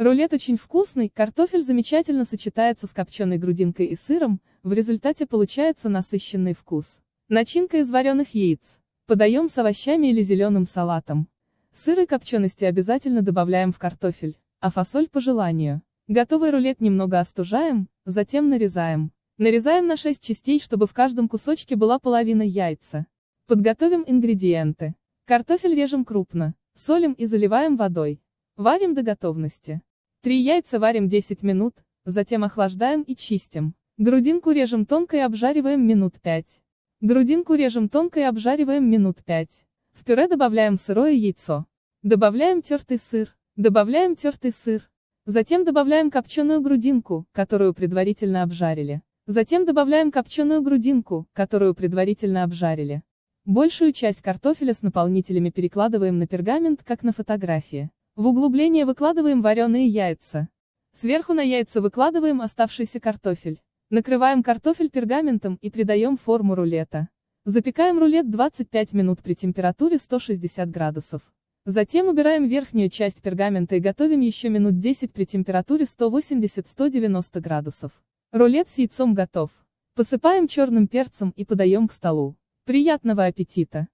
Рулет очень вкусный, картофель замечательно сочетается с копченой грудинкой и сыром, в результате получается насыщенный вкус. Начинка из вареных яиц. Подаем с овощами или зеленым салатом. Сыр и копчености обязательно добавляем в картофель, а фасоль по желанию. Готовый рулет немного остужаем, затем нарезаем. Нарезаем на 6 частей, чтобы в каждом кусочке была половина яйца. Подготовим ингредиенты. Картофель режем крупно, солим и заливаем водой. Варим до готовности. 3 яйца варим 10 минут, затем охлаждаем и чистим. Грудинку режем тонко и обжариваем минут 5. В пюре добавляем сырое яйцо. Добавляем тертый сыр. Затем добавляем копченую грудинку, которую предварительно обжарили. Большую часть картофеля с наполнителями перекладываем на пергамент, как на фотографии. В углубление выкладываем вареные яйца. Сверху на яйца выкладываем оставшийся картофель. Накрываем картофель пергаментом и придаем форму рулета. Запекаем рулет 25 минут при температуре 160 градусов. Затем убираем верхнюю часть пергамента и готовим еще минут 10 при температуре 180-190 градусов. Рулет с яйцом готов. Посыпаем черным перцем и подаем к столу. Приятного аппетита!